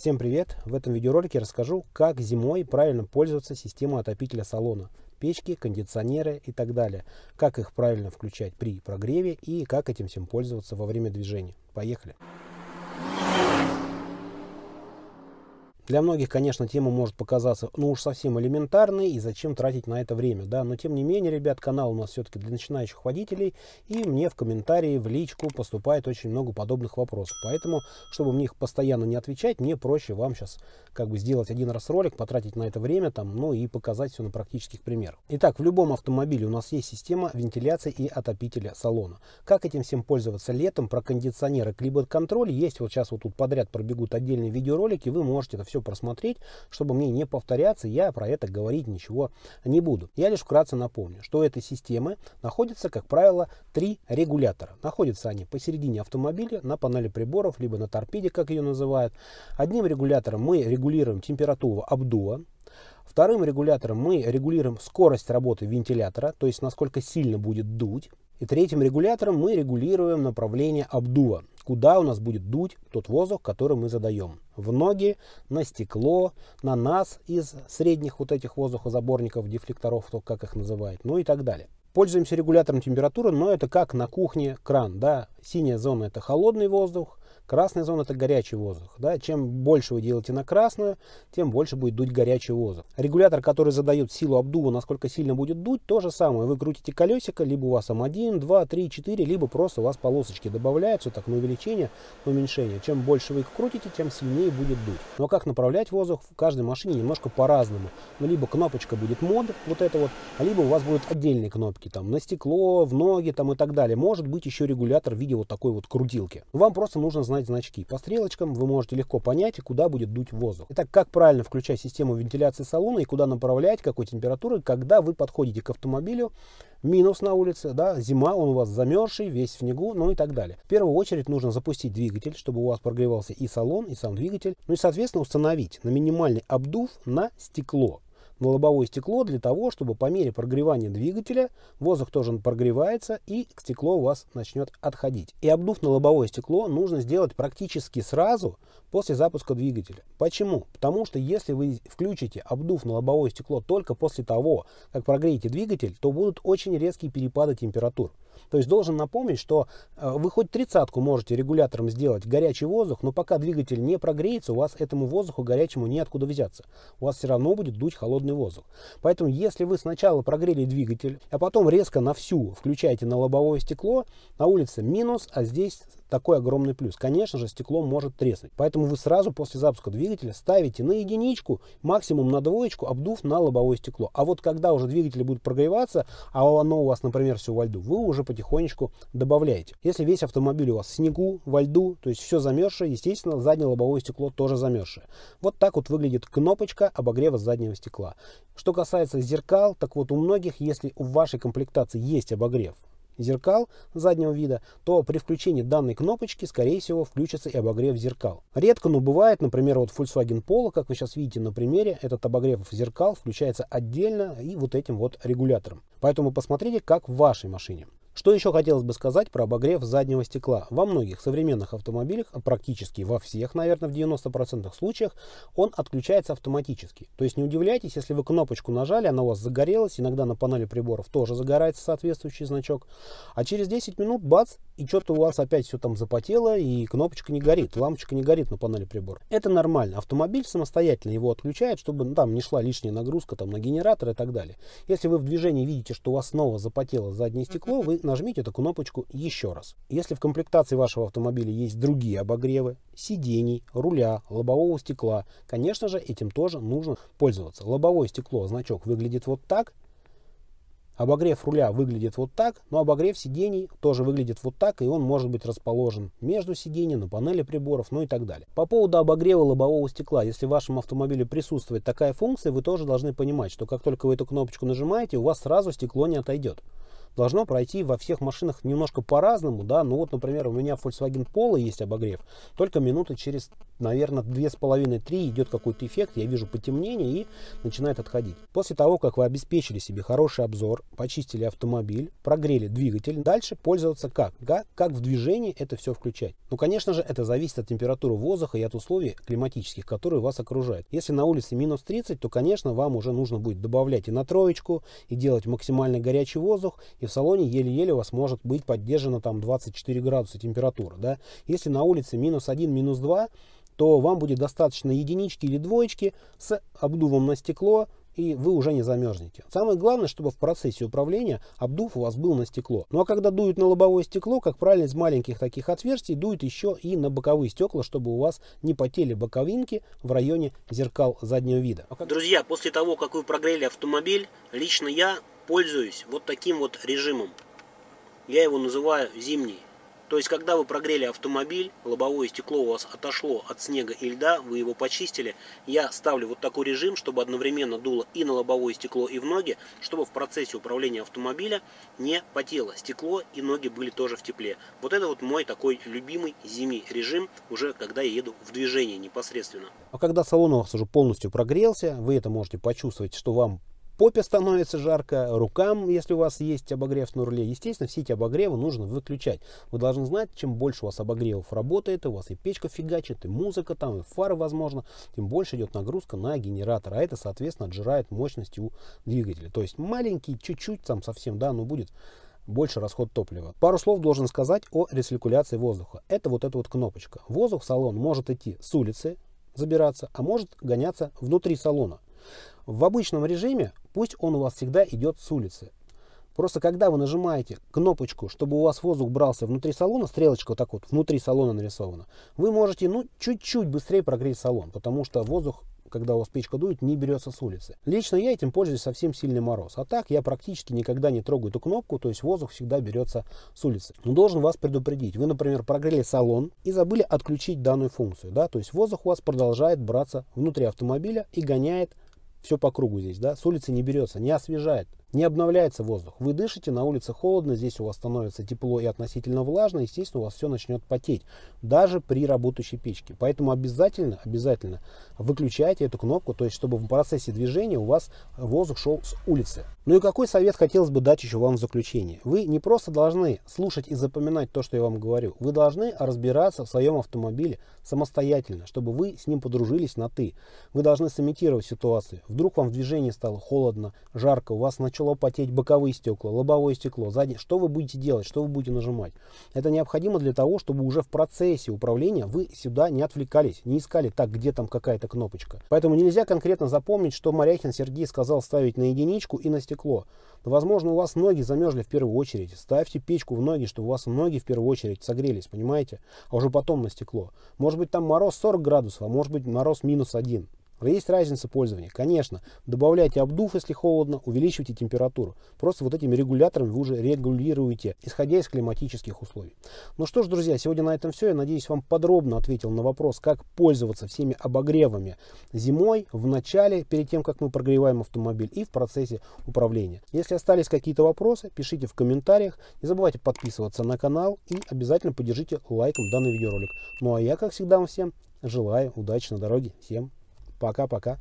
Всем привет! В этом видеоролике расскажу, как зимой правильно пользоваться системой отопителя салона, печки, кондиционеры и так далее, как их правильно включать при прогреве и как этим всем пользоваться во время движения. Поехали! Для многих, конечно, тема может показаться, ну уж совсем элементарной, и зачем тратить на это время, да, но тем не менее, ребят, канал у нас все-таки для начинающих водителей, и мне в комментарии, в личку поступает очень много подобных вопросов, поэтому, чтобы мне их постоянно не отвечать, мне проще вам сейчас как бы сделать один раз ролик, потратить на это время, там, ну и показать все на практических примерах. Итак, в любом автомобиле у нас есть система вентиляции и отопителя салона. Как этим всем пользоваться летом, про кондиционеры, климат-контроль есть, вот сейчас вот тут подряд пробегут отдельные видеоролики, вы можете это все просмотреть, чтобы мне не повторяться, я про это говорить ничего не буду. Я лишь вкратце напомню, что у этой системы находится, как правило, три регулятора. Находятся они посередине автомобиля, на панели приборов, либо на торпеде, как ее называют. Одним регулятором мы регулируем температуру обдува. Вторым регулятором мы регулируем скорость работы вентилятора, то есть насколько сильно будет дуть. И третьим регулятором мы регулируем направление обдува, куда у нас будет дуть тот воздух, который мы задаем. В ноги, на стекло, на нас из средних вот этих воздухозаборников, дефлекторов, то как их называют, ну и так далее. Пользуемся регулятором температуры, но это как на кухне кран, да, синяя зона это холодный воздух, красная зона это горячий воздух, да, чем больше вы делаете на красную, тем больше будет дуть горячий воздух. Регулятор, который задает силу обдува, насколько сильно будет дуть, то же самое, вы крутите колесико, либо у вас там 1, 2, 3, 4, либо просто у вас полосочки добавляются, так на увеличение, на уменьшение, чем больше вы их крутите, тем сильнее будет дуть. Но как направлять воздух, в каждой машине немножко по-разному, ну, либо кнопочка будет мод, вот это вот, либо у вас будут отдельные кнопки, там на стекло, в ноги там и так далее. Может быть еще регулятор в виде вот такой вот крутилки. Вам просто нужно знать значки. По стрелочкам вы можете легко понять, куда будет дуть воздух. Итак, как правильно включать систему вентиляции салона и куда направлять, какой температуры, когда вы подходите к автомобилю, минус на улице, да, зима, он у вас замерзший, весь в снегу, ну и так далее. В первую очередь нужно запустить двигатель, чтобы у вас прогревался и салон, и сам двигатель. Ну и, соответственно, установить на минимальный обдув на стекло, на лобовое стекло, для того, чтобы по мере прогревания двигателя воздух тоже прогревается и стекло у вас начнет отходить. И обдув на лобовое стекло нужно сделать практически сразу после запуска двигателя. Почему? Потому что если вы включите обдув на лобовое стекло только после того, как прогреете двигатель, то будут очень резкие перепады температур. То есть должен напомнить, что вы хоть 30-ку можете регулятором сделать горячий воздух, но пока двигатель не прогреется, у вас этому воздуху горячему неоткуда взяться. У вас все равно будет дуть холодный воздух. Поэтому если вы сначала прогрели двигатель, а потом резко на всю включаете на лобовое стекло, на улице минус, а здесь такой огромный плюс. Конечно же, стекло может треснуть. Поэтому вы сразу после запуска двигателя ставите на единичку, максимум на двоечку, обдув на лобовое стекло. А вот когда уже двигатель будет прогреваться, а оно у вас, например, все во льду, вы уже потихонечку добавляете. Если весь автомобиль у вас в снегу, во льду, то есть все замерзшее, естественно, заднее лобовое стекло тоже замерзшее. Вот так вот выглядит кнопочка обогрева заднего стекла. Что касается зеркал, так вот у многих, если в вашей комплектации есть обогрев зеркал заднего вида, то при включении данной кнопочки, скорее всего, включится и обогрев зеркал. Редко, но бывает, например, вот Volkswagen Polo, как вы сейчас видите на примере, этот обогрев зеркал включается отдельно и вот этим вот регулятором. Поэтому посмотрите, как в вашей машине. Что еще хотелось бы сказать про обогрев заднего стекла. Во многих современных автомобилях, практически во всех, наверное, в 90% случаях, он отключается автоматически. То есть не удивляйтесь, если вы кнопочку нажали, она у вас загорелась, иногда на панели приборов тоже загорается соответствующий значок. А через 10 минут, бац, и что-то у вас опять все там запотело, и кнопочка не горит, лампочка не горит на панели приборов. Это нормально. Автомобиль самостоятельно его отключает, чтобы там не шла лишняя нагрузка там, на генератор и так далее. Если вы в движении видите, что у вас снова запотело заднее стекло, вы нажмите эту кнопочку еще раз. Если в комплектации вашего автомобиля есть другие обогревы, сидений, руля, лобового стекла, конечно же, этим тоже нужно пользоваться. Лобовое стекло, значок выглядит вот так. Обогрев руля выглядит вот так, но обогрев сидений тоже выглядит вот так, и он может быть расположен между сидений, на панели приборов, ну и так далее. По поводу обогрева лобового стекла, если в вашем автомобиле присутствует такая функция, вы тоже должны понимать, что как только вы эту кнопочку нажимаете, у вас сразу стекло не отойдет. должно пройти во всех машинах немножко по-разному, да. Ну вот, например, у меня Volkswagen Polo есть обогрев, только минуты через, наверное, 2,5-3 идет какой-то эффект, я вижу потемнение и начинает отходить. После того, как вы обеспечили себе хороший обзор, почистили автомобиль, прогрели двигатель, дальше пользоваться как в движении это все включать. Ну, конечно же, это зависит от температуры воздуха и от условий климатических, которые вас окружают. Если на улице минус 30, то, конечно, вам уже нужно будет добавлять и на троечку, и делать максимально горячий воздух, и в салоне еле-еле у вас может быть поддержана там 24 градуса температура, да. Если на улице минус 1, минус 2, то вам будет достаточно единички или двоечки с обдувом на стекло, и вы уже не замерзнете. Самое главное, чтобы в процессе управления обдув у вас был на стекло. Ну а когда дуют на лобовое стекло, как правильно, из маленьких таких отверстий дуют еще и на боковые стекла, чтобы у вас не потели боковинки в районе зеркал заднего вида. Друзья, после того, как вы прогрели автомобиль, лично я пользуюсь вот таким вот режимом. Я его называю зимний. То есть, когда вы прогрели автомобиль, лобовое стекло у вас отошло от снега и льда, вы его почистили, я ставлю вот такой режим, чтобы одновременно дуло и на лобовое стекло, и в ноги, чтобы в процессе управления автомобиля не потело стекло и ноги были тоже в тепле. Вот это вот мой такой любимый зимний режим, уже когда я еду в движении непосредственно. А когда салон у вас уже полностью прогрелся, вы это можете почувствовать, что вам попе становится жарко, рукам, если у вас есть обогрев на руле. Естественно, все эти обогревы нужно выключать. Вы должны знать, чем больше у вас обогревов работает, у вас и печка фигачит, и музыка там, и фары, возможно, тем больше идет нагрузка на генератор, а это, соответственно, отжирает мощность у двигателя. То есть маленький, чуть-чуть там совсем, да, но будет больше расход топлива. Пару слов должен сказать о рециркуляции воздуха. Это вот эта вот кнопочка. Воздух в салон может идти с улицы, забираться, а может гоняться внутри салона. В обычном режиме пусть он у вас всегда идет с улицы. Просто когда вы нажимаете кнопочку, чтобы у вас воздух брался внутри салона, стрелочка вот так вот внутри салона нарисована, вы можете, ну, чуть-чуть быстрее прогреть салон, потому что воздух, когда у вас печка дует, не берется с улицы. Лично я этим пользуюсь совсем сильный мороз. А так я практически никогда не трогаю эту кнопку, то есть воздух всегда берется с улицы. Но должен вас предупредить. Вы, например, прогрели салон и забыли отключить данную функцию, да, то есть воздух у вас продолжает браться внутри автомобиля и гоняет все по кругу здесь, да, с улицы не берется, не освежает, не обновляется воздух. Вы дышите, на улице холодно, здесь у вас становится тепло и относительно влажно, естественно, у вас все начнет потеть, даже при работающей печке. Поэтому обязательно выключайте эту кнопку, то есть, чтобы в процессе движения у вас воздух шел с улицы. Ну и какой совет хотелось бы дать еще вам в заключение? Вы не просто должны слушать и запоминать то, что я вам говорю, вы должны разбираться в своем автомобиле самостоятельно, чтобы вы с ним подружились на «ты». Вы должны сымитировать ситуацию. Вдруг вам в движении стало холодно, жарко, у вас начало потеть боковые стекла, лобовое стекло, заднее. Что вы будете делать, что вы будете нажимать? Это необходимо для того, чтобы уже в процессе управления вы сюда не отвлекались, не искали, так, где там какая-то кнопочка. Поэтому нельзя конкретно запомнить, что Моряхин Сергей сказал ставить на единичку и на стекло. Возможно, у вас ноги замерзли в первую очередь. Ставьте печку в ноги, чтобы у вас ноги в первую очередь согрелись, понимаете? А уже потом на стекло. Может быть, там мороз 40 градусов, а может быть, мороз минус 1. Есть разница пользования. Конечно, добавляйте обдув, если холодно, увеличивайте температуру. Просто вот этими регуляторами вы уже регулируете, исходя из климатических условий. Ну что ж, друзья, сегодня на этом все. Я надеюсь, вам подробно ответил на вопрос, как пользоваться всеми обогревами зимой, в начале, перед тем, как мы прогреваем автомобиль, и в процессе управления. Если остались какие-то вопросы, пишите в комментариях. Не забывайте подписываться на канал и обязательно поддержите лайком данный видеоролик. Ну а я, как всегда, вам всем желаю удачи на дороге. Всем пока-пока.